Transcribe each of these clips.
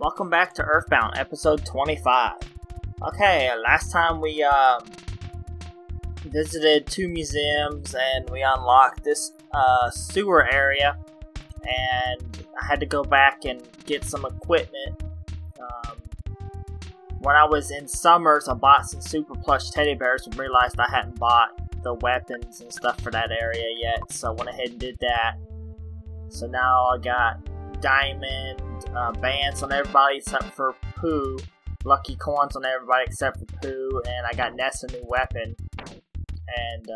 Welcome back to EarthBound, episode 25. Okay, last time we visited two museums and we unlocked this sewer area, and I had to go back and get some equipment. When I was in Summers, I bought some super plush teddy bears and realized I hadn't bought the weapons and stuff for that area yet, so I went ahead and did that. So now I got diamond bands on everybody except for Poo, lucky coins on everybody except for Poo, and I got Ness a new weapon. And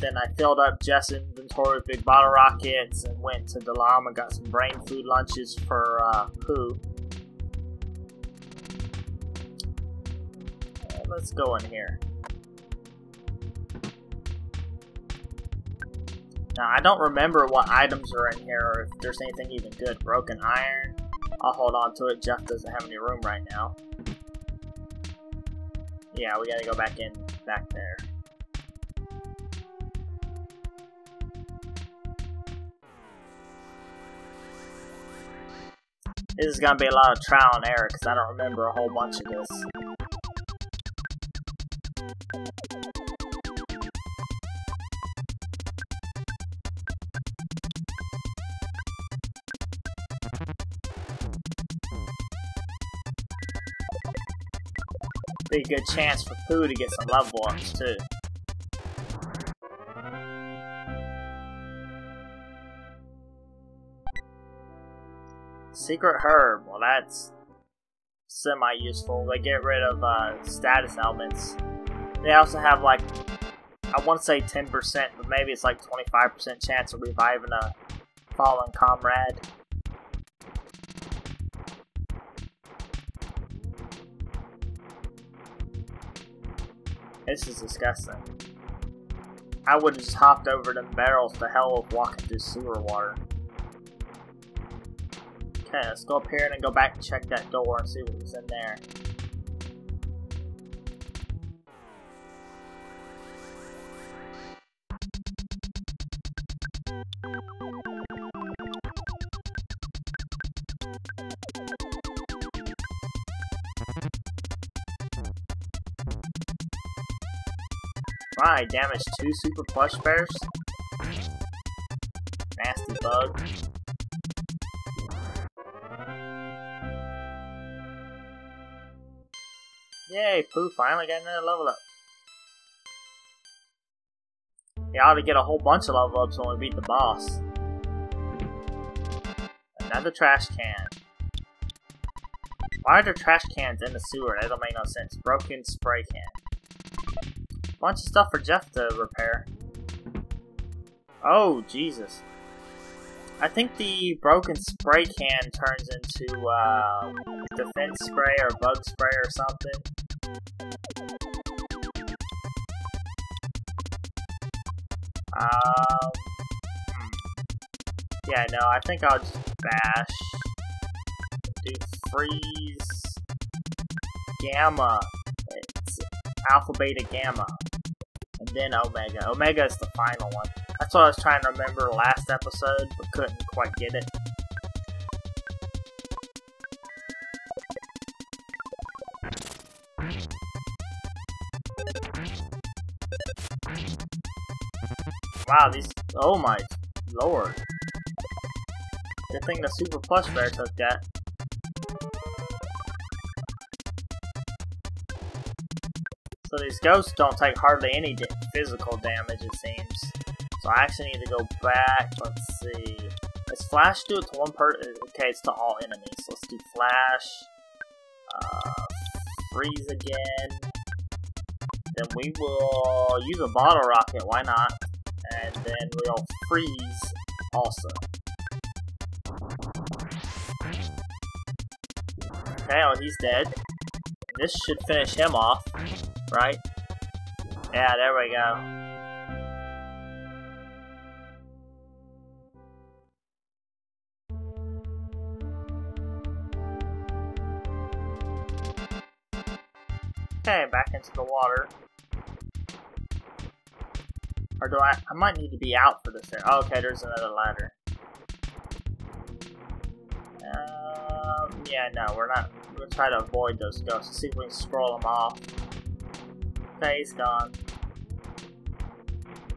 then I filled up Jeff's inventory with big bottle rockets and went to Dalaam and got some brain food lunches for Poo. Let's go in here. Now, I don't remember what items are in here or if there's anything even good. Broken iron. I'll hold on to it. Jeff doesn't have any room right now. Yeah, we gotta go back in, back there. This is gonna be a lot of trial and error because I don't remember a whole bunch of this. Be a good chance for Poo to get some level ups too. Secret herb. Well, that's semi-useful. They get rid of status ailments. They also have, like, I want to say 10%, but maybe it's like 25% chance of reviving a fallen comrade. This is disgusting. I would have just hopped over them barrels to hell with walking through sewer water. Okay, let's go up here and then go back and check that door and see what was in there. I damaged two super plush bears. Nasty bug. Yay, Poo finally got another level up. You ought to get a whole bunch of level ups when we beat the boss. Another trash can. Why are there trash cans in the sewer? That don't make no sense. Broken spray can. Bunch of stuff for Jeff to repair. Oh, Jesus. I think the broken spray can turns into defense spray or bug spray or something. Yeah, no, I think I'll just bash. Do freeze gamma. It's alpha, beta, gamma. Then Omega. Omega is the final one. That's what I was trying to remember last episode, but couldn't quite get it. Wow, these... oh my lord. Good thing the Super Plush Bear took that. So these ghosts don't take hardly any physical damage, it seems. So I actually need to go back. Let's see. Does Flash do it to one person? Okay, it's to all enemies. So let's do Flash. Freeze again. Then we will use a bottle rocket. Why not? And then we'll freeze also. Okay, well, he's dead. This should finish him off. Right? Yeah, there we go. Okay, back into the water. Or do I might need to be out for this area. Oh, okay, there's another ladder. Yeah, no, we're not. We're gonna try to avoid those ghosts. See if we can scroll them off. Okay, he's gone.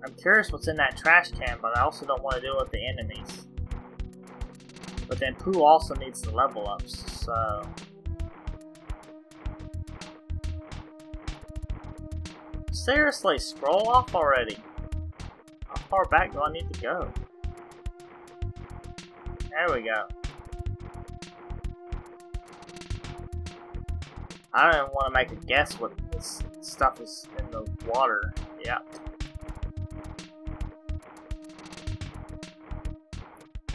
I'm curious what's in that trash can, but I also don't want to deal with the enemies. But then Poo also needs to level up, so... Seriously, scroll off already. How far back do I need to go? There we go. I don't even want to make a guess what this stuff is in the water. Yeah.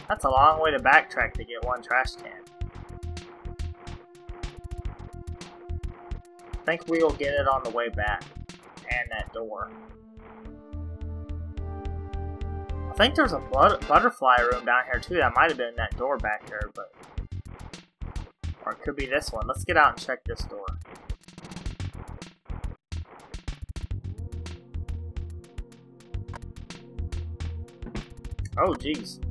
That's a long way to backtrack to get one trash can. I think we'll get it on the way back. And that door. I think there's a butterfly room down here too. That might have been that door back there, but... Or it could be this one. Let's get out and check this door. Oh, jeez.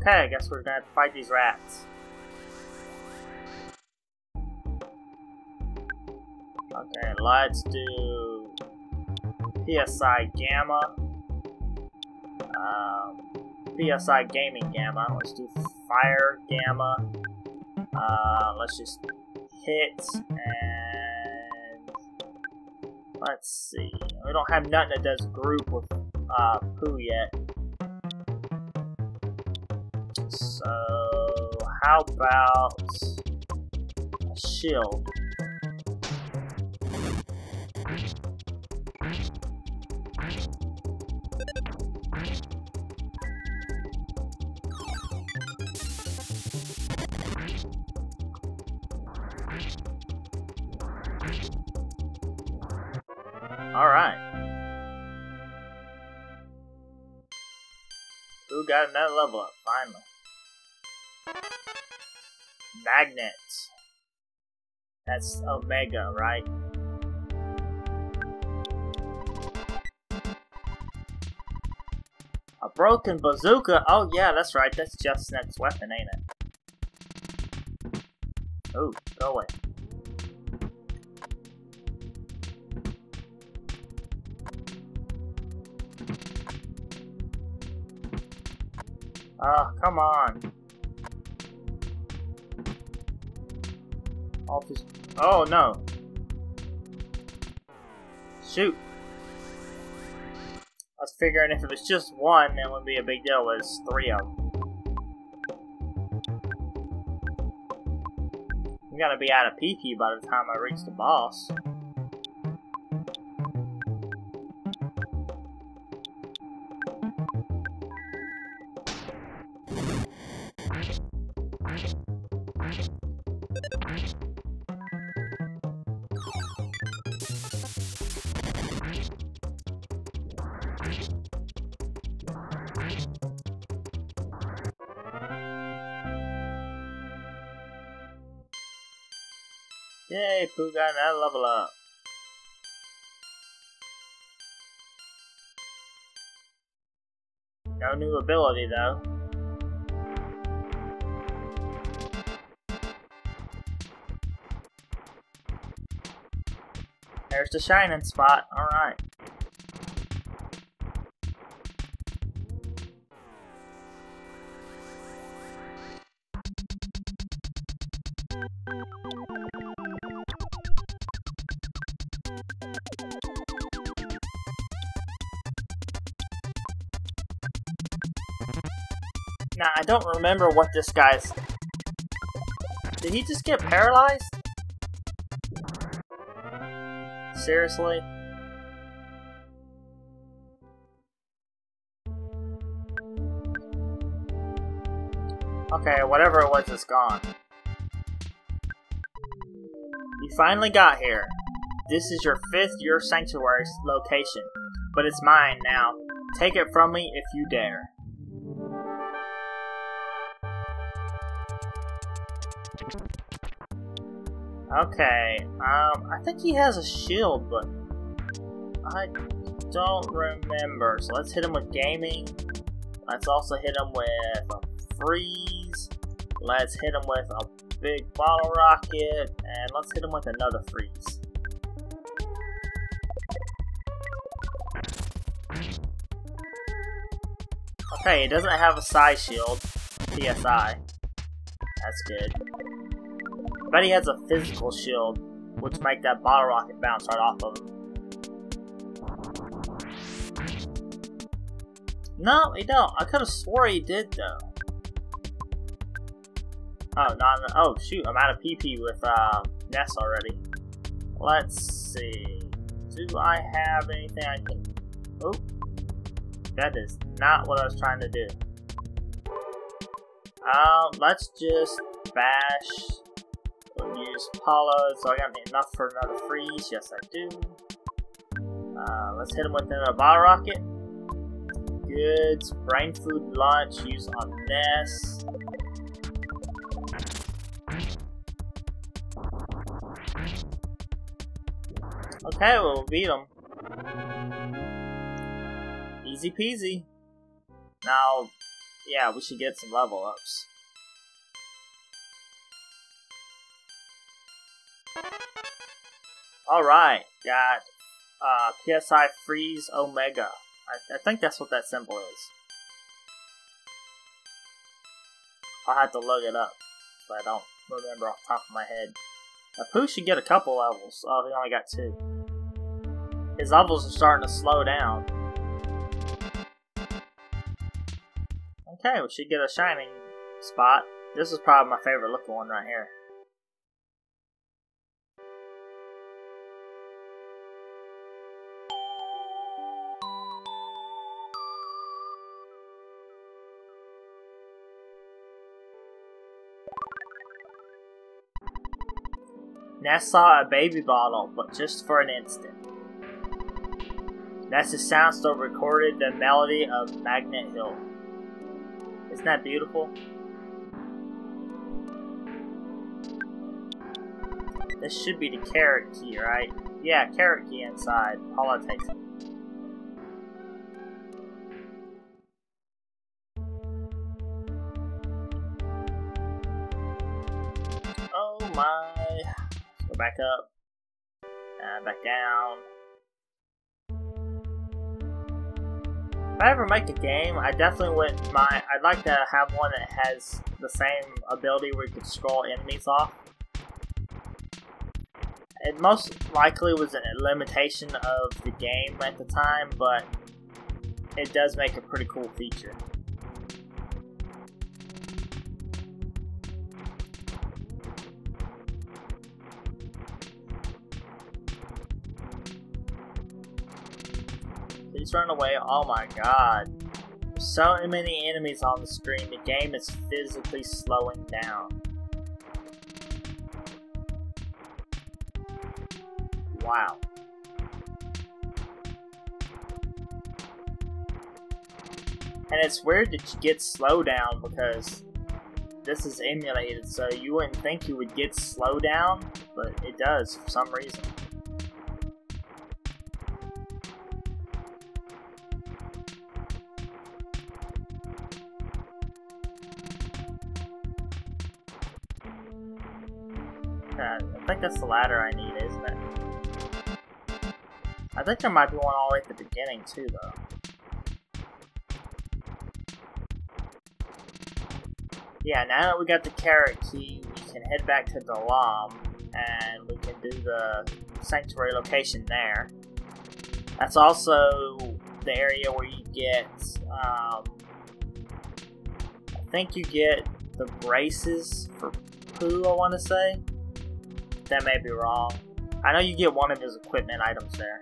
Okay, I guess we're gonna have to fight these rats. Okay, let's do PSI Gamma, PSI Gaming Gamma. Let's do Fire Gamma. Let's just hit and let's see. We don't have nothing that does group with Poo yet. So, how about a shield? Alright. Poo got another level up, finally. Magnet. That's Omega, right? A broken bazooka. Oh yeah, that's right. That's Jeff's next weapon, ain't it? Oh, go away. Ah, come on. Oh no! Shoot! I was figuring if it was just one, that wouldn't be a big deal. But it's three of them. I'm gonna be out of PP by the time I reach the boss. Yay, Poo got another level up. No new ability though. There's the shining spot, alright. Now, I don't remember what this guy's... Did he just get paralyzed? Seriously? Okay, whatever it was, it's gone. You finally got here. This is your fifth Your Sanctuary's location, but it's mine now. Take it from me if you dare. Okay, I think he has a shield, but I don't remember. So let's hit him with gaming. Let's also hit him with a freeze. Let's hit him with a big bottle rocket, and let's hit him with another freeze. Okay, it doesn't have a psi shield. PSI. That's good. But he has a physical shield, which make that bottle rocket bounce right off of him. No, he don't. I could have swore he did though. Oh, not. Oh, shoot! I'm out of PP with Ness already. Let's see. Do I have anything I can? Oh, that is not what I was trying to do. Let's just bash. We'll use Paula. So I got enough for another freeze. Yes, I do. Let's hit him with another bottle rocket. Goods, brain food launch, use on Ness. Okay, we'll beat him. Easy peasy. Now, yeah, we should get some level ups. Alright, got PSI Freeze Omega. I think that's what that symbol is. I'll have to look it up, but I don't remember off the top of my head. Now, Poo should get a couple levels. Oh, he only got 2. His levels are starting to slow down. Okay, we should get a shining spot. This is probably my favorite looking one right here. Ness saw a baby bottle, but just for an instant. Ness's sound still recorded the melody of Magnet Hill. Isn't that beautiful? This should be the carrot key, right? Yeah, carrot key inside. Paula takes it. Oh my. Go back up, and back down. If I ever make a game, I definitely wouldn't mind. I'd like to have one that has the same ability where you can scroll enemies off. It most likely was a limitation of the game at the time, but it does make a pretty cool feature. Please run away. Oh my god. There's so many enemies on the screen, the game is physically slowing down. Wow. And it's weird that you get slowdown because this is emulated, so you wouldn't think you would get slowdown, but it does for some reason. I think that's the ladder I need, isn't it? I think there might be one all the way at the beginning too, though. Yeah, now that we got the carrot key, we can head back to Dalaam, and we can do the sanctuary location there. That's also the area where you get, I think you get the braces for Poo, I want to say. That may be wrong. I know you get one of his equipment items there.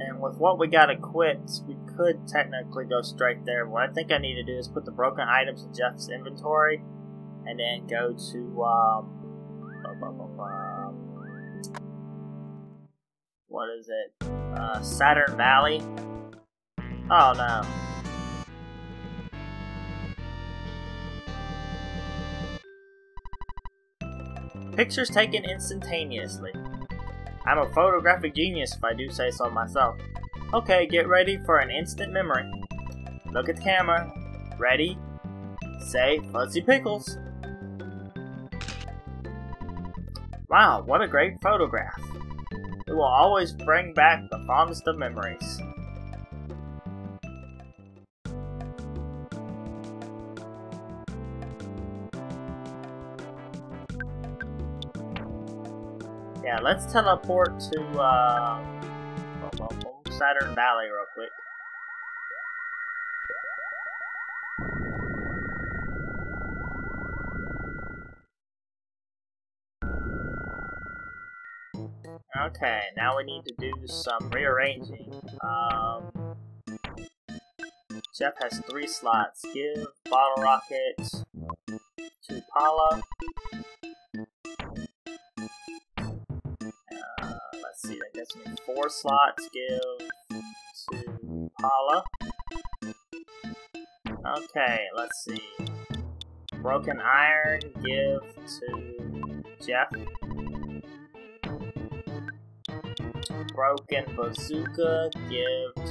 And with what we got equipped, we could technically go straight there. What I think I need to do is put the broken items in Jeff's inventory, and then go to, what is it? Saturn Valley. Oh no. Pictures taken instantaneously. I'm a photographic genius if I do say so myself. Okay, get ready for an instant memory. Look at the camera. Ready? Say, Fuzzy Pickles. Wow, what a great photograph. It will always bring back the fondest of memories. Yeah, let's teleport to Saturn Valley real quick. Okay, now we need to do some rearranging. Jeff has 3 slots. Give bottle rocket to Paula. Let's see, that gives me 4 slots. Give to Paula. Okay, let's see. Broken iron. Give to Jeff. Broken bazooka, give to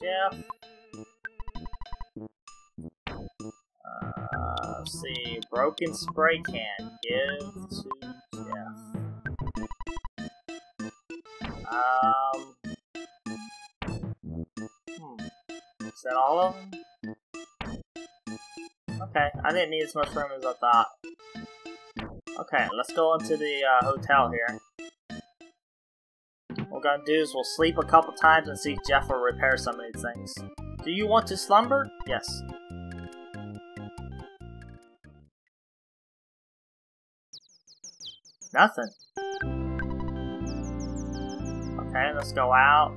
Jeff. Let's see, broken spray can, give to Jeff. Is that all of them? Okay, I didn't need as much room as I thought. Okay, let's go into the hotel here. What we're gonna do is we'll sleep a couple times and see if Jeff will repair some of these things. Do you want to slumber? Yes. Nothing. Okay, let's go out.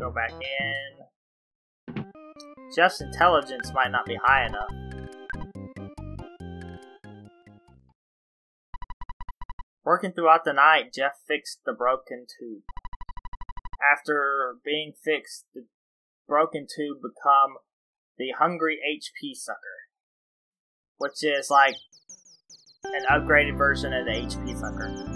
Go back in. Jeff's intelligence might not be high enough. Working throughout the night, Jeff fixed the broken tube. After being fixed, the broken tube become the Hungry HP Sucker, which is like an upgraded version of the HP Sucker.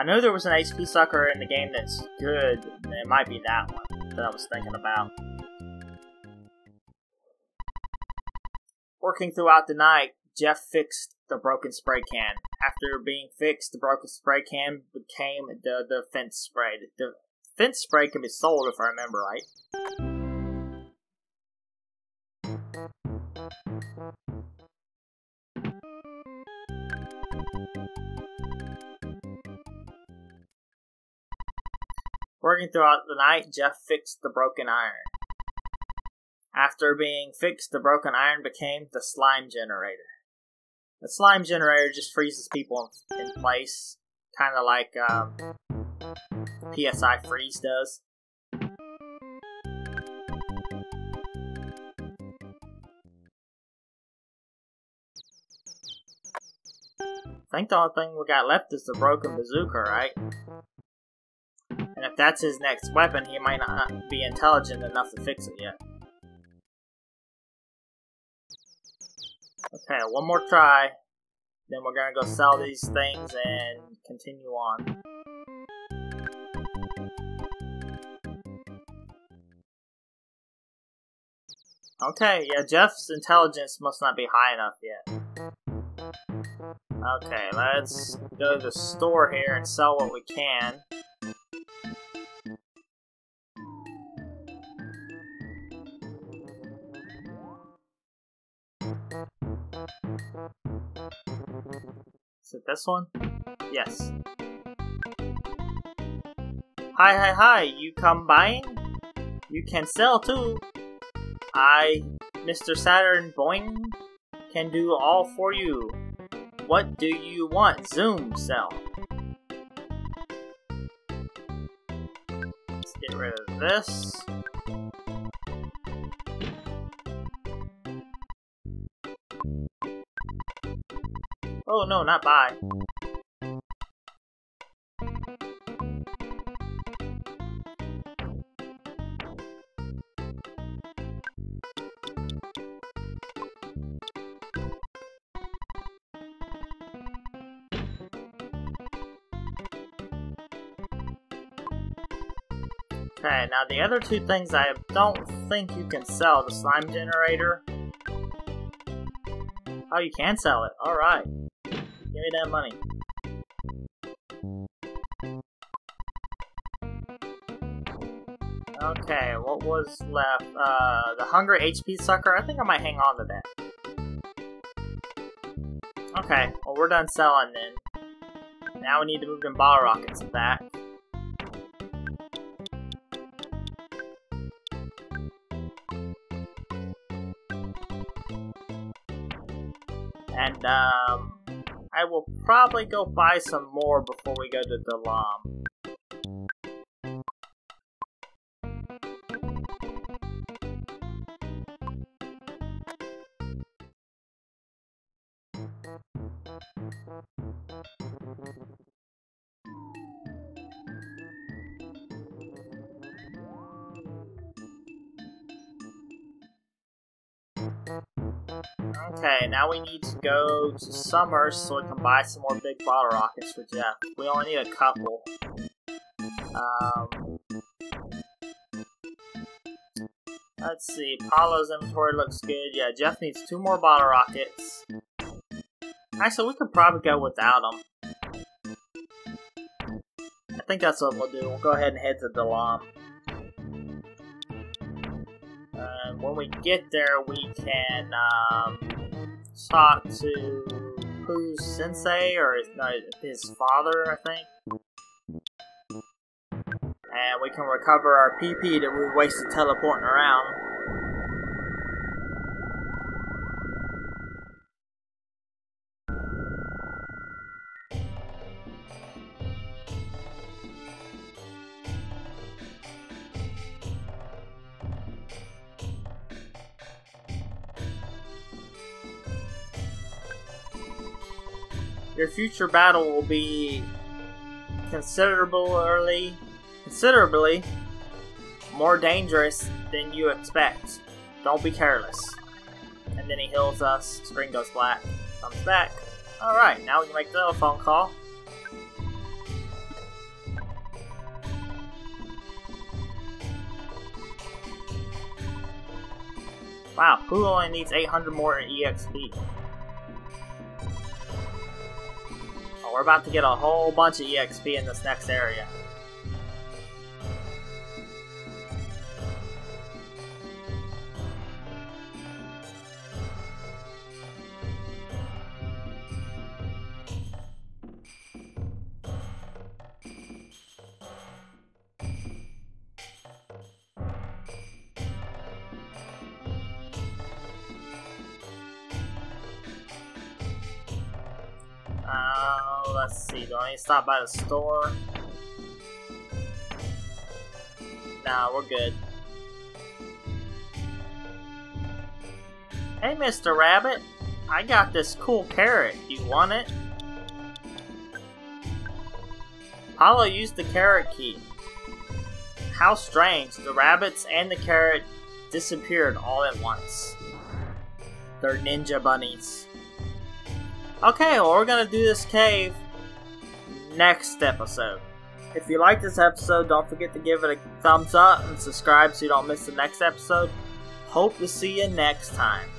I know there was an HP Sucker in the game that's good, and it might be that one that I was thinking about. Working throughout the night, Jeff fixed the broken spray can. After being fixed, the broken spray can became the fence spray. The fence spray can be sold if I remember right. Working throughout the night, Jeff fixed the broken iron. After being fixed, the broken iron became the slime generator. The slime generator just freezes people in place, kind of like PSI Freeze does. I think the only thing we got left is the broken bazooka, right? And if that's his next weapon, he might not be intelligent enough to fix it yet. Okay, one more try, then we're gonna go sell these things and continue on. Okay, yeah, Jeff's intelligence must not be high enough yet. Okay, let's go to the store here and sell what we can. Is it this one? Yes. Hi, hi, hi! You come buying? You can sell too! I, Mr. Saturn Boing, can do all for you. What do you want? Zoom sell. Let's get rid of this. Oh no, not buy. Okay, now the other two things I don't think you can sell. The slime generator. Oh, you can sell it. Alright. Give me that money. Okay, what was left? The Hungry HP Sucker? I think I might hang on to that. Okay, well we're done selling then. Now we need to move them ball rockets back. And, I will probably go buy some more before we go to Dalaam. Okay, now we need to go to Summers so we can buy some more big bottle rockets for Jeff. We only need a couple. Let's see, Paula's inventory looks good. Yeah, Jeff needs 2 more bottle rockets. Actually, we could probably go without them. I think that's what we'll do. We'll go ahead and head to Dalaam. When we get there, we can talk to Poo's sensei, or his father, I think. And we can recover our PP that we wasted teleporting around. Your future battle will be considerably more dangerous than you expect. Don't be careless. And then he heals us, screen goes black, comes back. Alright, now we can make the telephone call. Wow, Poo only needs 800 more EXP. We're about to get a whole bunch of EXP in this next area. Let's see, do I need to stop by the store? Nah, we're good. Hey, Mr. Rabbit, I got this cool carrot. You want it? Paula used the carrot key. How strange, the rabbits and the carrot disappeared all at once. They're ninja bunnies. Okay, well we're gonna do this cave next episode. If you like this episode, don't forget to give it a thumbs up and subscribe so you don't miss the next episode. Hope to see you next time.